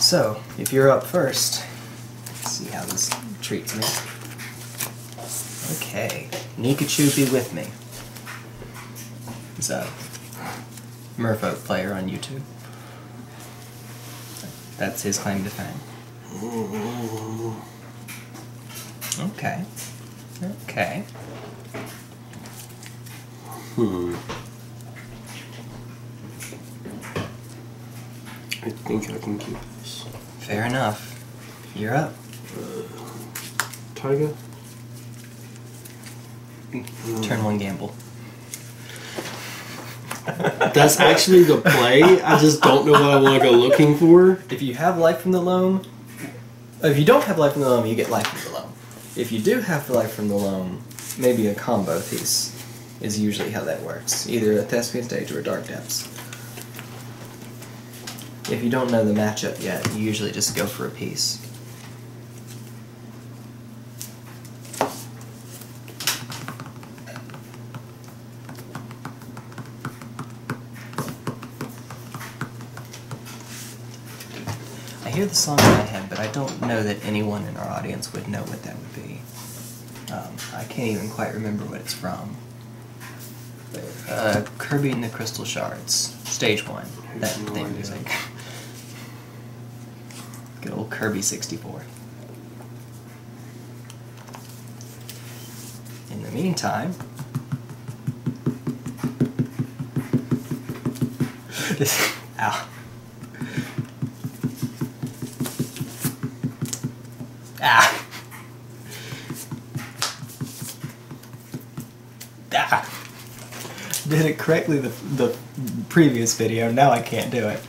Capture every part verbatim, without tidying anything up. So, if you're up first, let's see how this treats me. Okay, Nikachu be with me. He's a Merfo player on YouTube. That's his claim to fame. Okay. Okay. Hmm. I think I can keep this. Fair enough. You're up. Uh, Taiga? Turn one gamble. That's actually the play. I just don't know what I want to go looking for. If you have Life from the Loam... If you don't have Life from the Loam, you get Life from the Loam. If you do have Life from the Loam, maybe a combo piece is usually how that works. Either a Thespian Stage or a Dark Depths. If you don't know the matchup yet, you usually just go for a piece. I hear the song in my head, but I don't know that anyone in our audience would know what that would be. Um, I can't even quite remember what it's from. Uh, Kirby and the Crystal Shards. Stage one. That theme music. Good old Kirby sixty-four. In the meantime... This... Ow. Ah! Ah! Did it correctly the, the previous video, now I can't do it.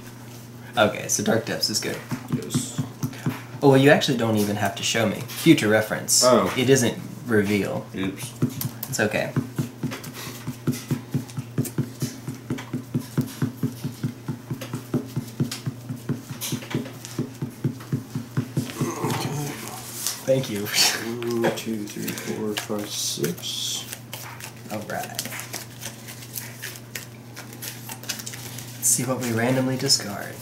Okay, so Dark Depths is good. Yes. Oh, well, you actually don't even have to show me. Future reference. Oh. It isn't reveal. Oops. It's okay. Thank you. One, two, three, four, five, six. Alright. See what we randomly discard.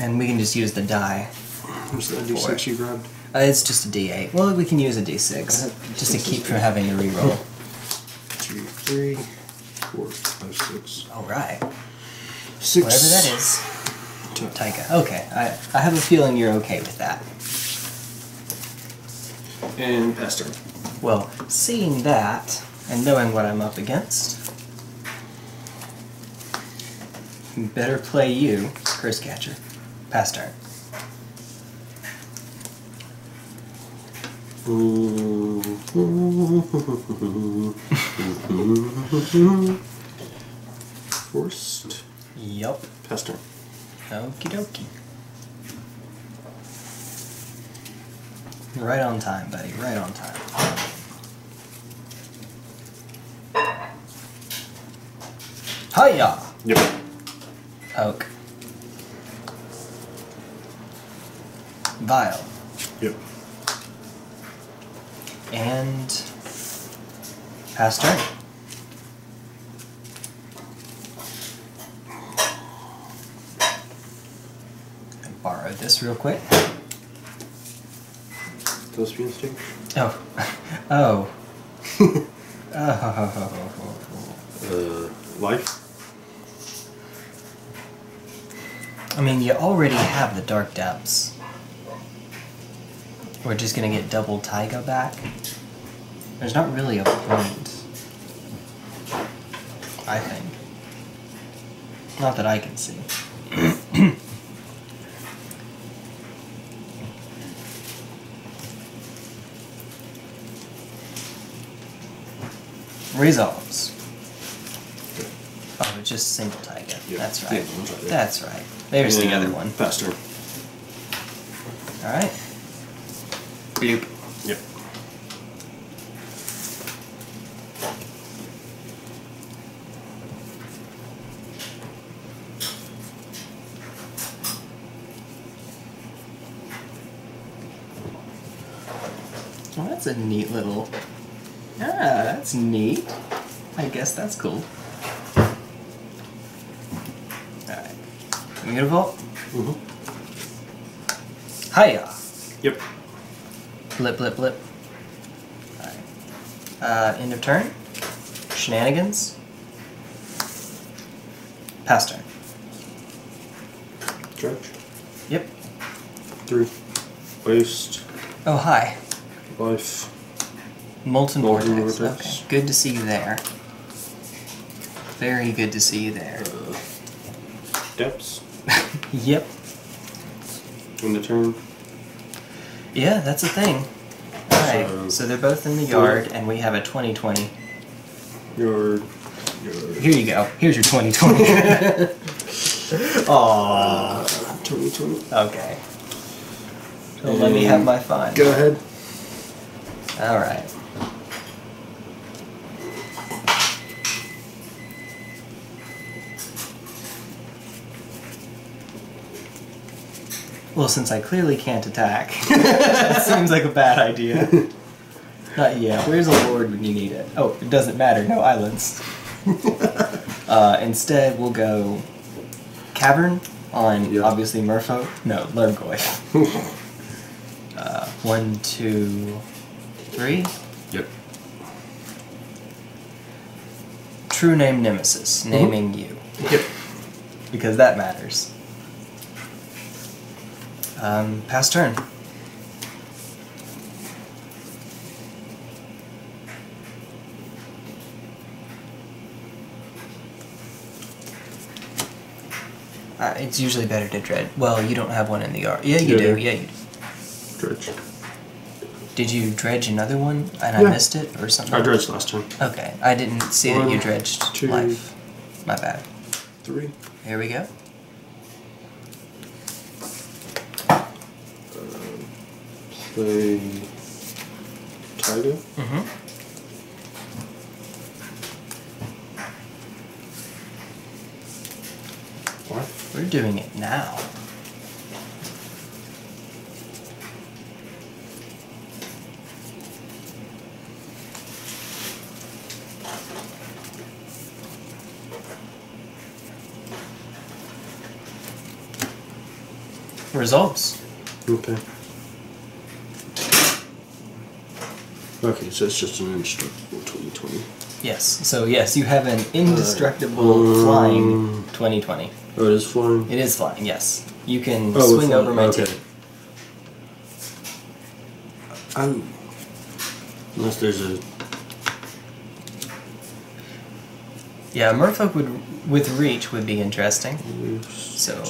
And we can just use the die. What's that D six you grabbed? Uh, it's just a D eight. Well, we can use a D six, uh, just to keep from having to reroll. Two, three, four, five, six. Alright. Six. Whatever that is. Taiga. Okay, I, I have a feeling you're okay with that. And pass turn. Well, seeing that, and knowing what I'm up against, better play you, Curse Catcher. Pass turn. Forced. Yup. Pass turn. Okie dokie. Right on time, buddy. Right on time. Hiya! Yep. Oak. Vial. Yep. And pass turn. And borrow this real quick. Thespian Stage? Oh. Oh. Oh. Oh. Uh, life? I mean, you already have the Dark Depths. We're just gonna get double Taiga back. There's not really a point. I think. Not that I can see. Resolves. Oh, just single Taiga. Yeah. That's right. Yeah, that's right. Yeah. That's right. There's and the other one. Faster. Alright. Bloop. Yep. Well, that's a neat little... Ah, that's neat. I guess that's cool. Alright. Mutavault? Mm-hmm. Hiya! Yep. Blip, blip, blip. Alright. Uh, end of turn. Shenanigans. Pass turn. Charge? Yep. Through. Waste. Oh, hi. Life. Molten Vortex. Okay. Good to see you there. Very good to see you there. Uh, depths? Yep. In the turn? Yeah, that's a thing. Alright, so, so they're both in the yard, and we have a twenty twenty. Yard. Yard. Here you go. Here's your twenty twenty. Aww. twenty twenty. Okay. Don't let me have my fun. Go ahead. Alright. Well, since I clearly can't attack, that seems like a bad idea. Not yet. Where's a lord when you need it? Oh, it doesn't matter. No islands. uh, instead, we'll go Cavern on, yep. Obviously, Merfo. No, Lurgoy. uh, one, two, three. Yep. True Name Nemesis. Naming mm-hmm. you. Yep. Because that matters. Um, pass turn. Uh, it's usually better to dredge. Well, you don't have one in the yard. Yeah, you yeah, do. Yeah. yeah, you do. Dredge. Did you dredge another one and yeah. I missed it or something? I dredged last time. Okay, I didn't see one, that you dredged two, life. My bad. Three. Here we go. Play Taiga. Mm-hmm. What? We're doing it now. Results. Okay. Okay, so it's just an indestructible twenty twenty. Yes, so yes, you have an indestructible uh, um, flying twenty twenty. Oh, it is flying? It is flying, yes. You can oh, swing over my okay. team. I'm... Unless there's a... Yeah, Merfolk would, with reach would be interesting. Oops. So,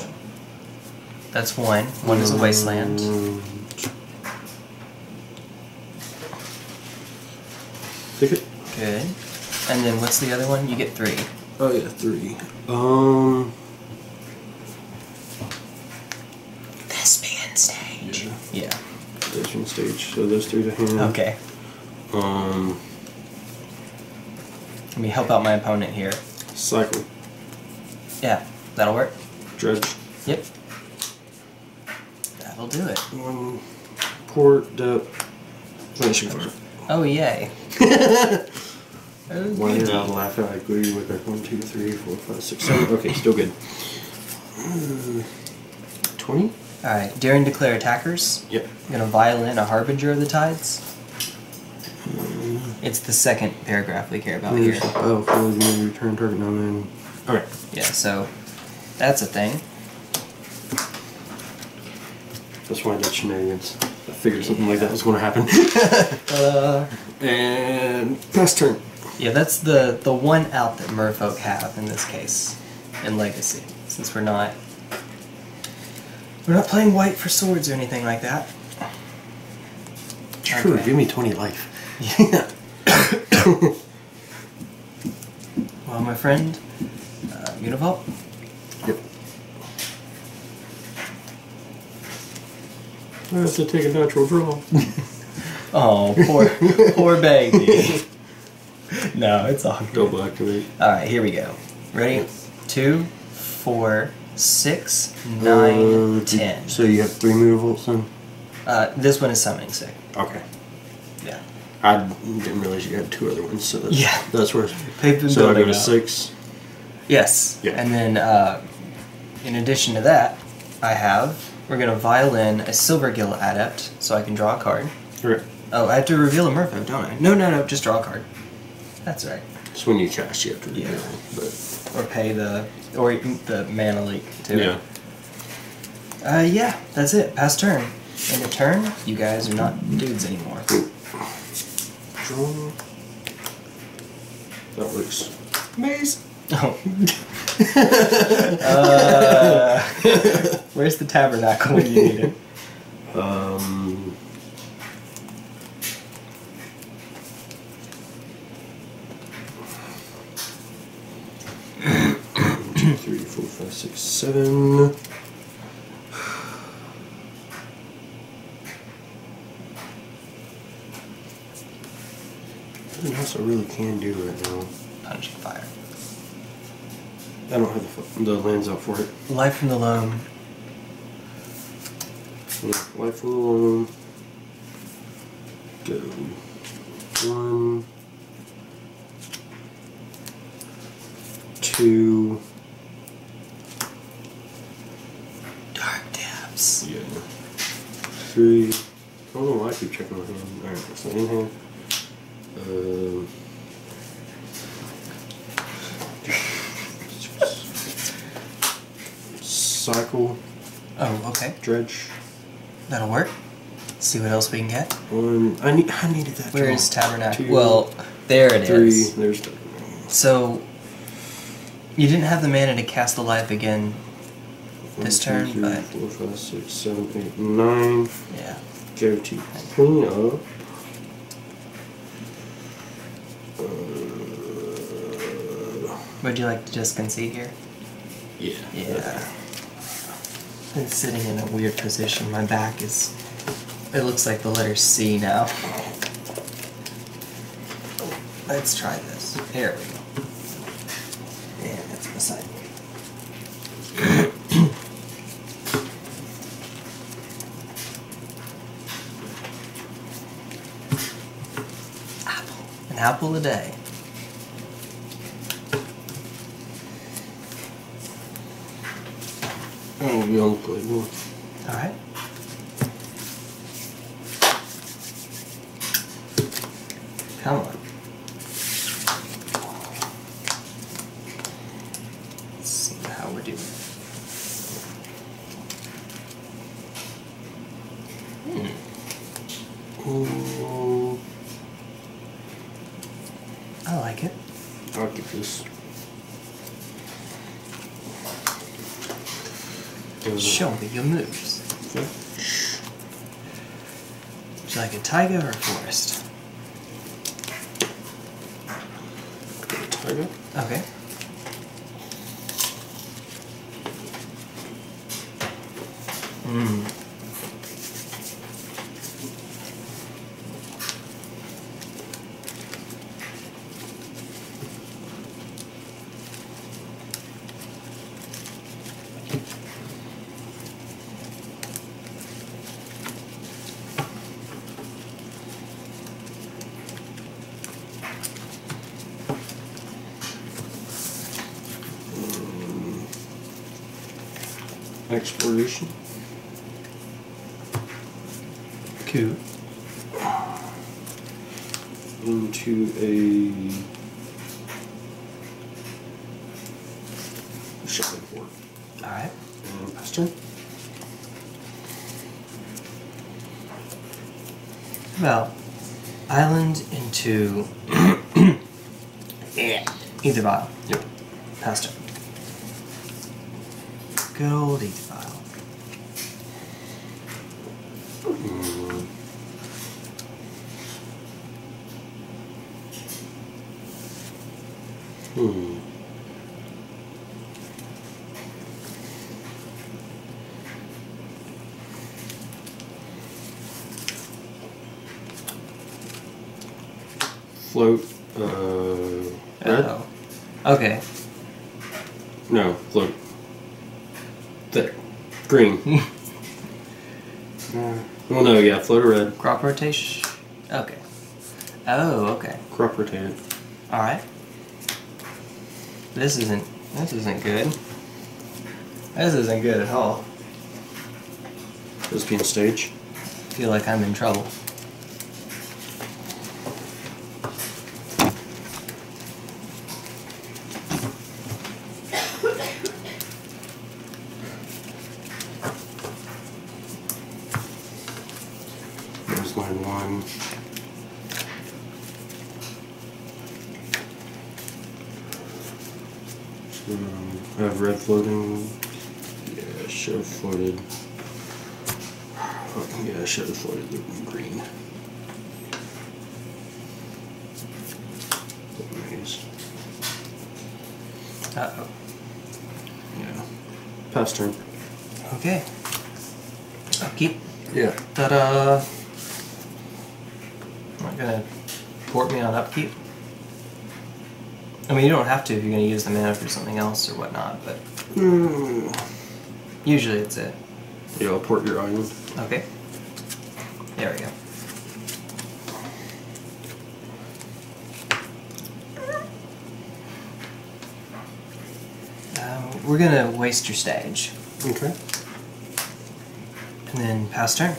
that's one. One um, is a wasteland. Ticket. Good. And then what's the other one? You get three. Oh yeah, three. Um. Thespian Stage. Yeah. yeah. Thespian Stage. So those three to hand. Okay. Um. Let me help out my opponent here. Cycle. Yeah, that'll work. Dredge. Yep. That'll do it. Um, port depth. Punishing Fire. Oh yay. Why did I laugh? I agree with that. One, two, three, four, five, six, seven. Okay, still good. Twenty. All right. Daring declare attackers. Yep. I'm gonna violin a Harbinger of the Tides. It's the second paragraph we care about here. Oh, fully return target non. All right. Yeah. So that's a thing. That's why I did shenanigans. I figured something yeah. like that was going to happen. uh, and pass turn. Yeah, that's the the one out that Merfolk have in this case, in Legacy, since we're not we're not playing white for swords or anything like that. True. Okay. Give me twenty life. Yeah. Well, my friend, uh, Mutavault. Yep. I have to take a natural draw. Oh, poor, poor baby. No, it's all good. Double activate. All right, here we go. Ready? Two, four, six, nine, uh, ten. So you have three Mutavolts then? Uh, this one is summoning sick. Okay. Yeah. I didn't realize you had two other ones, so that's, yeah. that's worse. So I go to six. Yes. Yeah. And then uh, In addition to that, I have, we're going to violin a Silvergill Adept, so I can draw a card. Right. Oh, I have to reveal a Merfo, don't I? No, no, no, just draw a card. That's right. It's when you trash, you have to reveal yeah. it. But... Or pay the, or the mana leak, too. Yeah. Uh, yeah, that's it. Pass turn. End of turn, you guys are not dudes anymore. Draw. That looks... Maze! Oh. uh, where's the tabernacle when you need it? Um... Two, three, four, five, six, seven... Nothing else I really can do right now. Punishing Fire. I don't have the, the lands up for it. Life from the Loam. Yeah, Life from the Loam. Go. One. Two. Dark Depths. Yeah. Three. I don't know why I keep checking my hand. Alright, that's not in hand. Um. Cycle. Oh, okay. Dredge. That'll work. Let's see what else we can get. One. I need. I needed that. Where is Tabernacle? Two, well, there it three, is. Three. There's Tabernacle. So you didn't have the mana to cast the life again One, this two, turn, three, but four, five, six, seven, eight, nine. Yeah. Go to clean up. Uh, Would you like to just concede here? Yeah. Yeah. Okay. I'm sitting in a weird position. My back is... It looks like the letter C now. Let's try this. There we go. Yeah, that's beside me. Apple. An apple a day. We all play more. Alright. Come on. Let's see how we're doing. Hmm. Ooh. I like it. I'll get this. Show me your moves. Okay. Would you like a Taiga or a Forest? Taiga. Okay. Mmm. Exploration. Cool. Into a shopping board. Alright. And pass turn. Well, island into either bottle. Yep. Pass turn. Goldie DeVile. Mm. Hmm. Float. Uh. Red? Uh oh. Okay. No. Float. Thick. Green. uh, well, no, yeah, float or red. Crop rotation? Okay. Oh, okay. Crop rotated. Alright. This isn't, this isn't good. This isn't good at all. Thespian Stage. I feel like I'm in trouble. There's my one. Um, I have red floating. Yeah, should have floated. Oh, yeah, I should have floated the green. Nice. Uh oh. Yeah. Pass turn. Okay. Upkeep. Yeah. Ta da! Not gonna port me on upkeep. I mean, you don't have to if you're gonna use the mana for something else or whatnot, but. Mm. Usually it's it. Yeah, I'll port your island. Okay. There we go. Uh, we're gonna waste your stage. Okay. And then pass turn.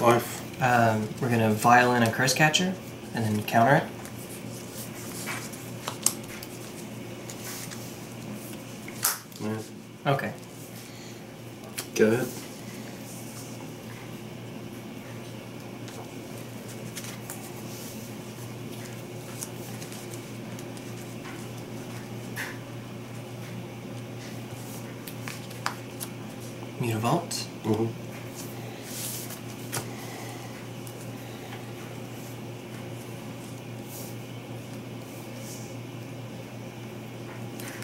Life. Um, we're going to violin a Curse Catcher and then counter it. Yeah. Okay. Go ahead. Mutavault. Mm-hmm.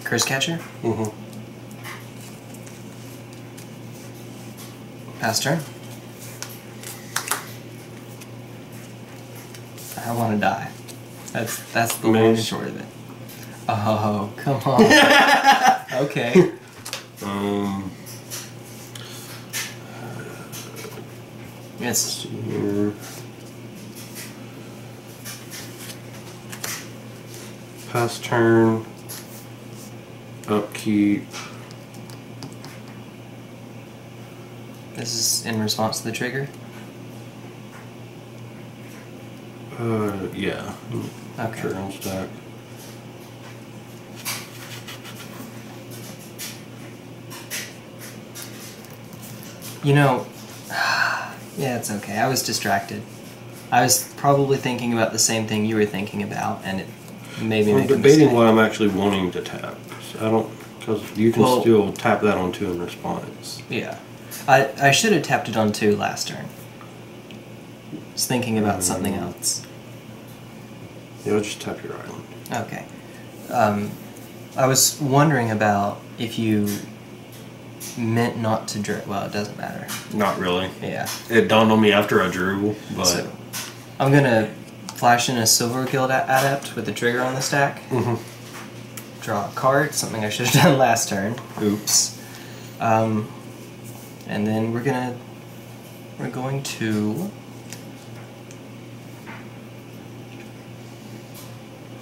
Curse Catcher? Mm-hmm. Pass turn. I want to die. That's that's the long and short of it. Oh, come on. Okay. Um. Yes. Here. Pass turn. Upkeep. This is in response to the trigger? Uh, yeah. Okay. Trigger on stack. You know, yeah, it's okay. I was distracted. I was probably thinking about the same thing you were thinking about, and it made me I'm make a mistake. I'm debating what I'm actually wanting to tap. I don't, because you can well, still tap that on two in response. Yeah. I, I should have tapped it on two last turn. I was thinking about um, something else. Yeah, I'll just tap your island. Okay. Um, I was wondering about if you meant not to drill. Well, it doesn't matter. Not really. Yeah. It dawned on me after I drew, but... So, I'm going to flash in a Silvergill Adept with the trigger on the stack. Mm-hmm. Draw a card, something I should have done last turn. Oops. Um, and then we're gonna we're going to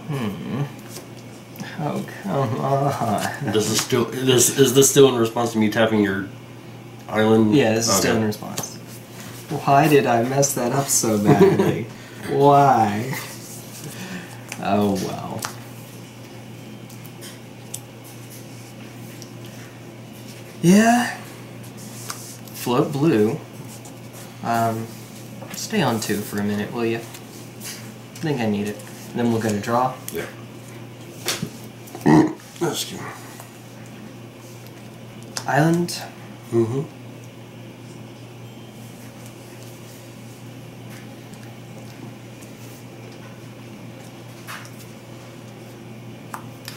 hmm. Oh come on. This is still this is this still in response to me tapping your island? Yeah, this is okay. Still in response. Why did I mess that up so badly? Why? Oh well. Yeah. Float blue. Um, stay on two for a minute, will you? I think I need it. And then we'll go to draw. Yeah. Excuse me. Island. Mm-hmm.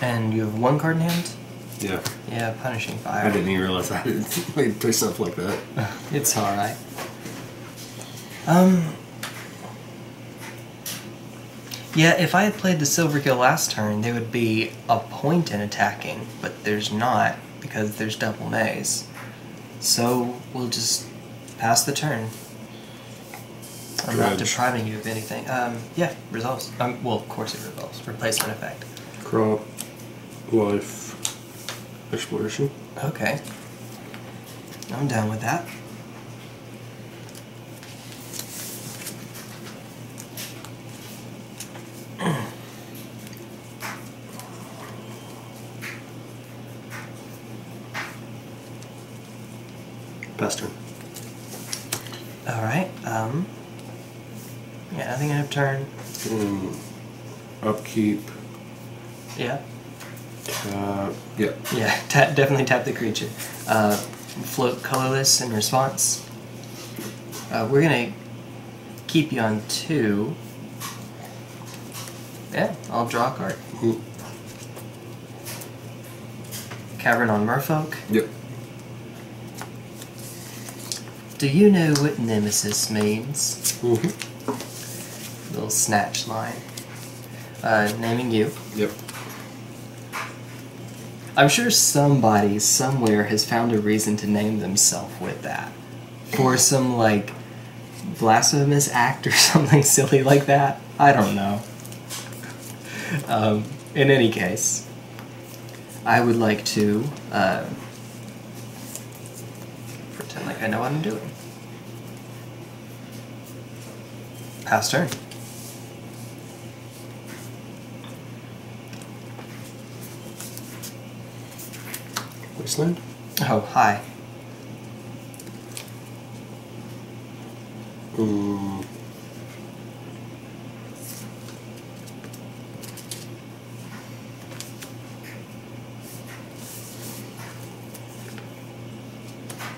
And you have one card in hand? Yeah. Yeah, Punishing Fire. I didn't even realize I didn't play stuff like that. It's alright. Um, Yeah, if I had played the Silvergill last turn, there would be a point in attacking, but there's not, because there's double Maze. So we'll just pass the turn. I'm Dredge. Not depriving you of anything. Um, yeah, resolves. Um, well, of course it resolves. Replacement effect. Crop, life, exploration. Okay. I'm down with that. Best turn. Alright, um... yeah, nothing in upturn. Mm. Upkeep. Yeah. Uh, yeah. Yeah, tap, definitely tap the creature. Uh, float colorless in response. Uh, we're gonna keep you on two. Yeah, I'll draw a card. Mm. Cavern on Merfolk. Yep. Do you know what Nemesis means? Mm-hmm. Little snatch line. Uh, naming you. Yep. I'm sure somebody somewhere has found a reason to name themselves with that. For some, like, blasphemous act or something silly like that. I don't know. Um, in any case, I would like to... Uh, pretend like I know what I'm doing. Pass turn. Wasteland? Oh, hi. Mm.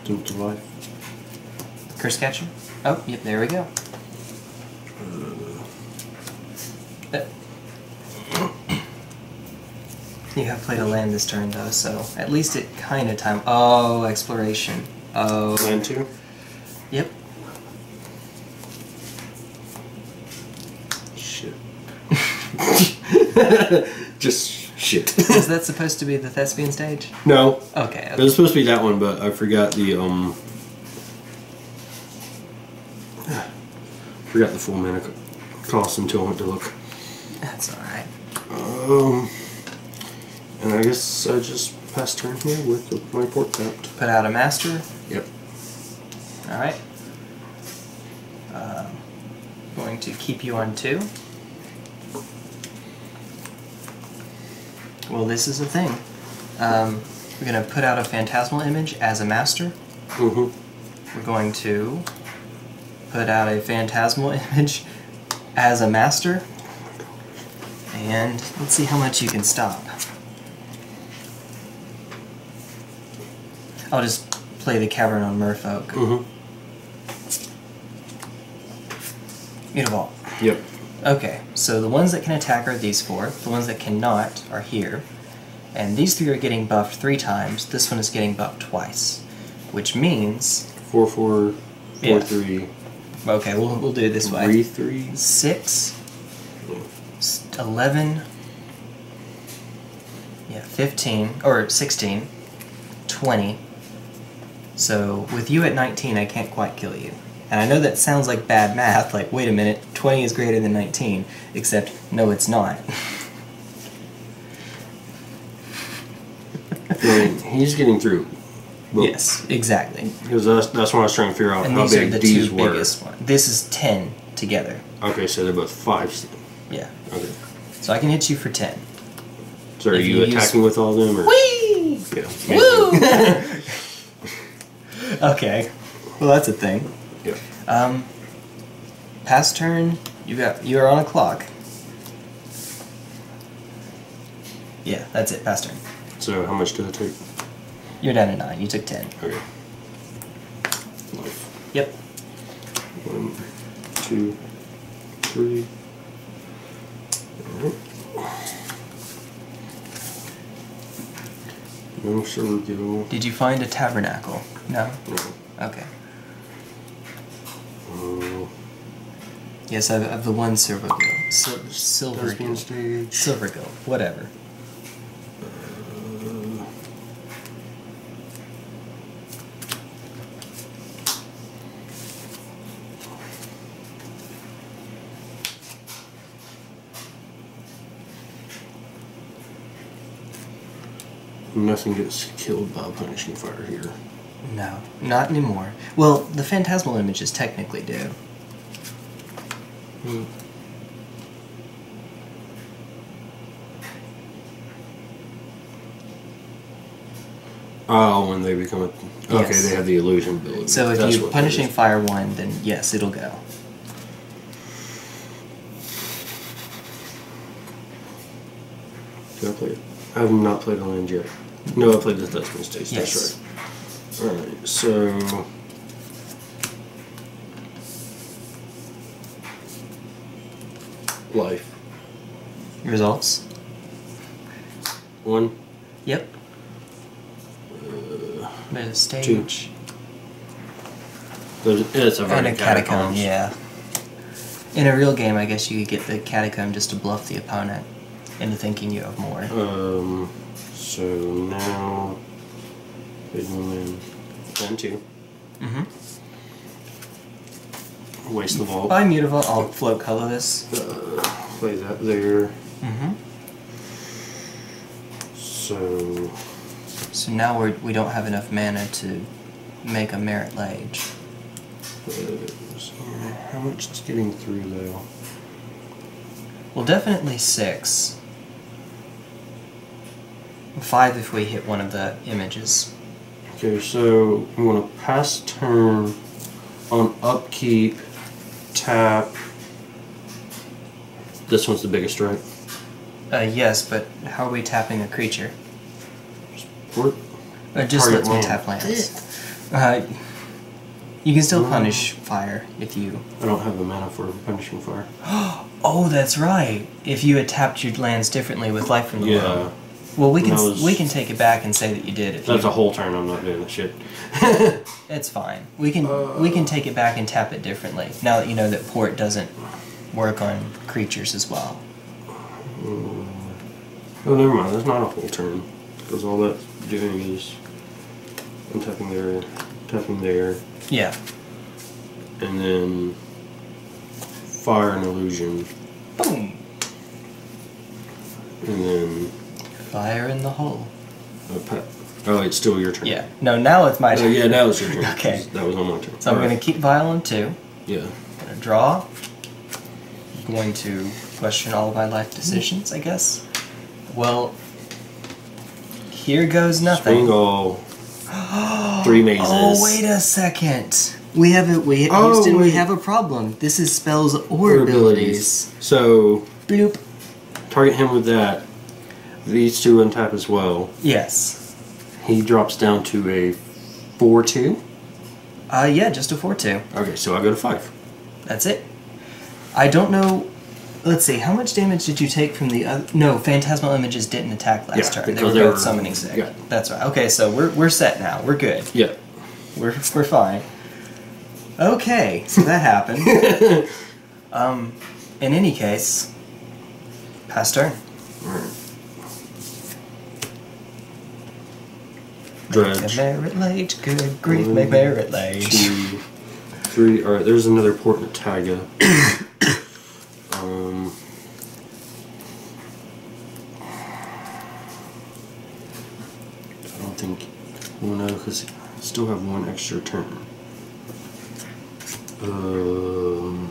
Do it to life. Curse Catcher? Oh, yep, there we go. You have played a land this turn, though, so at least it kind of time. Oh, exploration. Oh. Land two? Yep. Shit. Just shit. Is that supposed to be the Thespian stage? No. Okay. Okay. It was supposed to be that one, but I forgot the, um... forgot the full mana cost until I went to look. That's alright. Um... And I guess I just passed turn here with my port tapped. Put out a master? Yep. Alright. Um, going to keep you on two. Well, this is a thing. Um, we're going to put out a Phantasmal Image as a master. Mm-hmm. We're going to put out a Phantasmal Image as a master. And let's see how much you can stop. I'll just play the Cavern on Merfolk. Mm-hmm. Mutavault. Yep. Okay, so the ones that can attack are these four. The ones that cannot are here. And these three are getting buffed three times. This one is getting buffed twice. Which means... Four, four, four, yeah. Three. Okay, we'll, we'll do it this way. Three, three. Six. Eleven. Yeah, fifteen. Or sixteen. Twenty. So, with you at nineteen, I can't quite kill you. And I know that sounds like bad math, like, wait a minute, twenty is greater than nineteen, except, no, it's not. Well, he's getting through. Well, yes, exactly. Because that's, that's what I was trying to figure out, and how these big are the these two were. Biggest one. This is ten together. Okay, so they're both fives. Yeah. Okay. So I can hit you for ten. So are you, you attacking use... with all of them? Or? Whee! Yeah. Woo! Okay, well that's a thing. Yeah. Um, past turn, you got you are on a clock. Yeah, that's it. Past turn. So how much did I take? You're down to nine. You took ten. Okay. Life. Yep. One, two, three. No Silvergill. Did you find a tabernacle? No? No. Okay. Uh, yes, I have the one Silvergill. Sil Silvergill. Stage. Silvergill, whatever. Uh, nothing gets killed by Punishing Fire here. No, not anymore. Well, the Phantasmal Images technically do. Mm. Oh, when they become a... Okay, yes. They have the illusion ability. So if That's you Punishing Fire one, then yes, it'll go. Did I play it? I have not played on land yet. No, I played the Dustbin's Taste. Yes. That's right. Alright, so... Life. Results? One. Yep. Uh, stage. Two. There's, it's a and a catacomb, yeah. In a real game, I guess you could get the catacomb just to bluff the opponent into thinking you have more. Um. So now... And two. Mm-hmm. Waste the vault. By Mutavault, I'll float color this. Uh, play that there. Mm-hmm. So. So now we're we don't have enough mana to make a Merit Lage. Uh, so how much is getting through though? Well, definitely six. Five if we hit one of the images. Okay, so I'm going to pass turn on upkeep, tap. This one's the biggest, right? Uh, yes, but how are we tapping a creature? Support. It just lets me tap lands. Uh, you can still punish fire if you... I don't have the mana for punishing fire. Oh, that's right! If you had tapped your lands differently with Life from the Loam. Yeah. Well, we can was, we can take it back and say that you did. If that's you, a whole turn. I'm not doing this shit. It's fine. We can uh, we can take it back and tap it differently. Now that you know that port doesn't work on creatures as well. Oh, never mind. That's not a whole turn because all that's doing is I'm tapping there, tapping there. Yeah. And then fire and illusion. Boom. And then. Fire in the hole. Oh, oh, it's still your turn. Yeah. No, now it's my turn. Oh, yeah, now it's your turn. Okay. That was on my turn. So All I'm right. going to keep Vile on two. Yeah. I'm going to draw. I'm going to question all of my life decisions, I guess. Well, here goes nothing. Swingle. Three mazes. Oh, wait a second. We have a, we, oh, Houston, we have a problem. This is spells or abilities. abilities. So, bloop. Target him with that. These two untap as well. Yes. He drops down to a four two? Uh, yeah, just a four two. Okay, so I go to five. That's it. I don't know... Let's see, how much damage did you take from the other... No, Phantasmal Images didn't attack last yeah, turn. Because they were they both were, summoning sick. Yeah. That's right. Okay, so we're, we're set now. We're good. Yeah. We're, we're fine. Okay, so that happened. um, in any case, pass turn. Mm. Dredge. Make a Merit Lage, good grief, make Merit Lage. Two, three, alright, there's another port in Taiga. um, I don't think, well no, because I still have one extra turn. Um,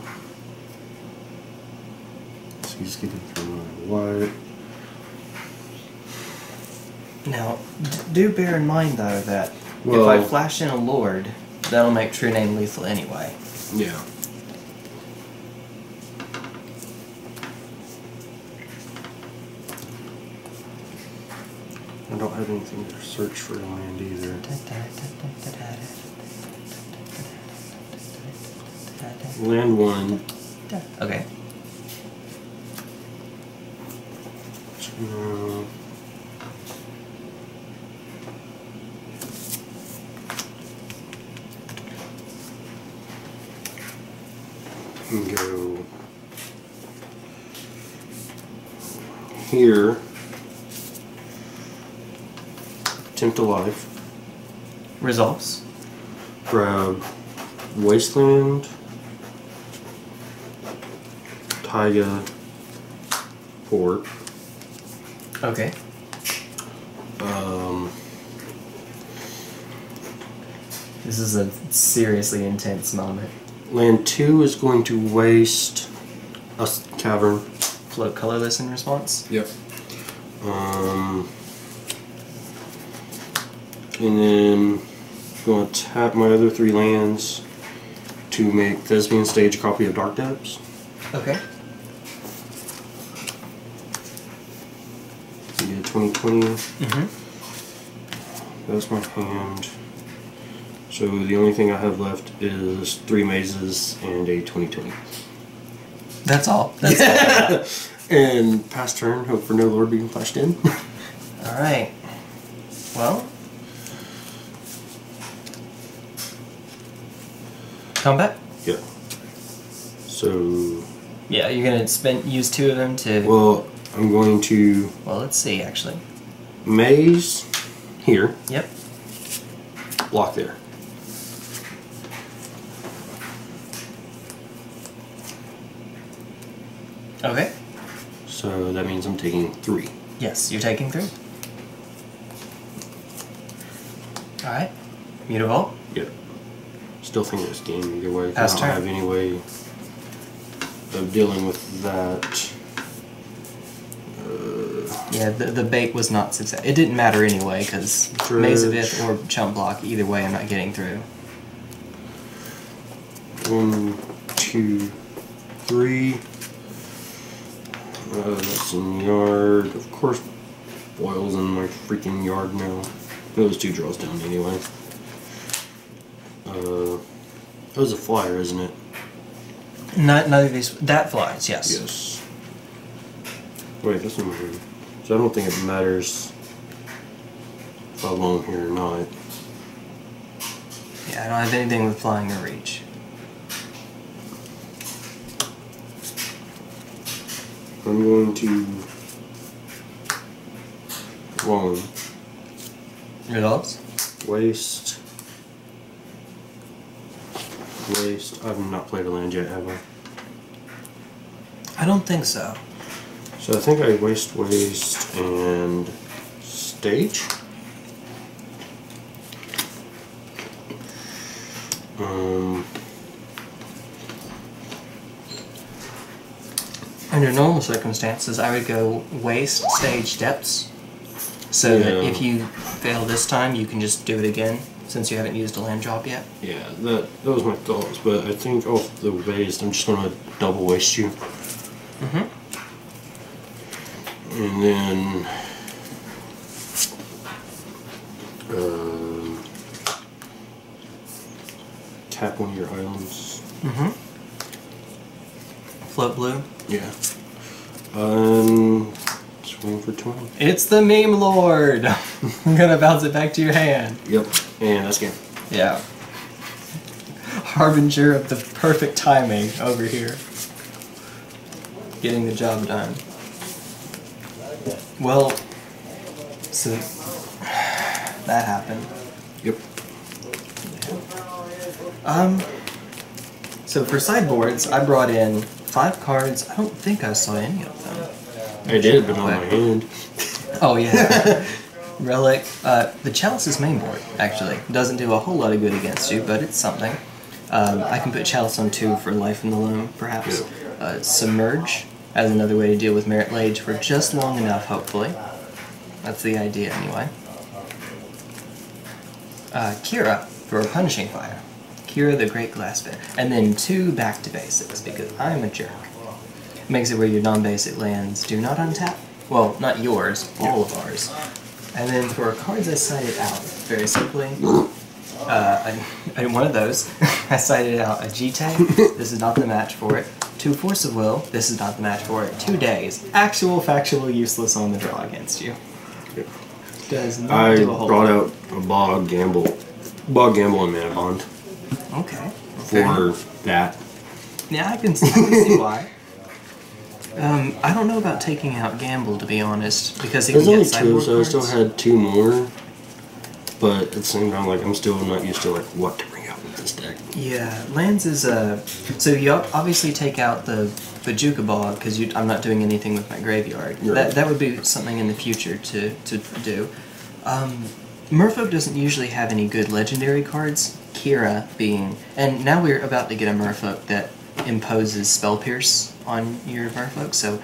so he's getting thrown wide. Now, do bear in mind, though, that well, if I flash in a Lord, that'll make True Name lethal anyway. Yeah. I don't have anything to search for land either. Land one. Okay. Uh, Go here. Attempt to life. Resolves. Grab Wasteland. Taiga. Port. Okay. Um. This is a seriously intense moment. Land two is going to waste a cavern. Float colorless in response? Yep. Um, and then I'm going to tap my other three lands to make Thespian Stage a copy of Dark Depths. Okay. You did twenty twenty. Mm-hmm. That's my hand. So the only thing I have left is three mazes and a twenty twenty. That's all. That's yeah. all. And pass turn, hope for no lord being flashed in. Alright. Well. Combat? Yeah. So. Yeah, you're going to spend use two of them to. Well, I'm going to. Well, let's see actually. Maze here. Yep. Block there. Okay. So that means I'm taking three. Yes, you're taking three. Alright. Mutavault? Yep. Still think it's game either way. Pass turn. I don't have any way of dealing with that. Uh, yeah, the, the bait was not successful. It didn't matter anyway, because Maze of Ith or Chump Block, either way, I'm not getting through. One, two, three. Uh, that's in yard. Of course, Boyle's in my freaking yard now. Those two draws down anyway. Uh, that was a flyer, isn't it? Not, neither of these. That flies, yes. Yes. Wait, this one's here. So I don't think it matters if I belong here or not. Yeah, I don't have anything with flying or reach. I'm going to long. Resolves? Waste. Waste. I've not played a land yet, have I? I don't think so. So I think I waste, waste, and stage. Um. Under normal circumstances, I would go waste stage depths, so yeah. that if you fail this time, you can just do it again, since you haven't used a land drop yet. Yeah, that, that was my thoughts, but I think off the waste, I'm just going to double waste you. Mm-hmm. And then... Uh, tap one of your islands. Mm-hmm. Float blue? Yeah. Um, swing for twenty. It's the meme lord! I'm gonna bounce it back to your hand. Yep, and that's game. Yeah. Harbinger of the perfect timing over here. Getting the job done. Well, so that happened. Yep. Yeah. Um, so for sideboards, I brought in five cards. I don't think I saw any of them. I did, but on my hand. Oh, yeah. Relic. Uh, the Chalice's main board, actually. Doesn't do a whole lot of good against you, but it's something. Um, I can put Chalice on two for Life from the Loam, perhaps. Yeah. Uh, Submerge as another way to deal with Merit Lage for just long enough, hopefully. That's the idea, anyway. Uh, Kira for Punishing Fire. Kira the Great Glass Bear. And then two Back to Basics, because I'm a jerk. Makes it where your non-basic lands do not untap. Well, not yours, all of ours. And then for cards I cited out, very simply, uh, I, I one of those, I cited out a G-Tag, this is not the match for it. Two Force of Will, this is not the match for it. Two Days, actual, factual, useless on the draw against you. Does not I do a whole brought lot. out a Bog Gamble, Bog Gamble and Manabond. Okay. For okay. that. Yeah, I can, I can see why. Um, I don't know about taking out Gamble, to be honest, because he can get sideboard cards. There's only two, so I still had two more. But at the same time, like, I'm still not used to like what to bring out with this deck. Yeah, lands is a. Uh, so you obviously take out the Bojuka Bog because I'm not doing anything with my graveyard. Right. That that would be something in the future to to do. Um, Merfo doesn't usually have any good legendary cards. Kira being, and now we're about to get a Merfolk that imposes Spell Pierce on your Merfolk. So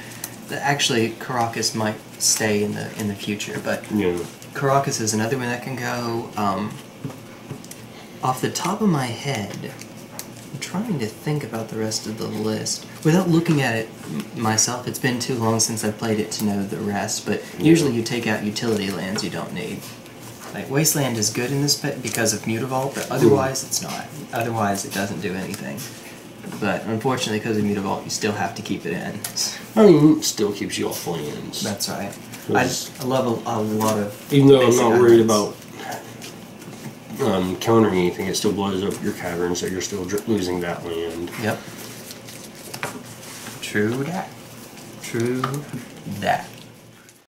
the, actually, Karakas might stay in the in the future, but. Yeah. Karakas is another one that can go. Um, off the top of my head, I'm trying to think about the rest of the list. Without looking at it myself, it's been too long since I've played it to know the rest, but usually you take out utility lands you don't need. Like, Wasteland is good in this pet because of Mutavault, but otherwise it's not. Otherwise it doesn't do anything. But unfortunately, because of Mutavault, you still have to keep it in. I mean, it still keeps you off lands. That's right. I, just, I love a, a lot of. Even though I'm not items. worried about um, countering anything, it still blows up your cavern, so you're still dr losing that land. Yep. True that. True that.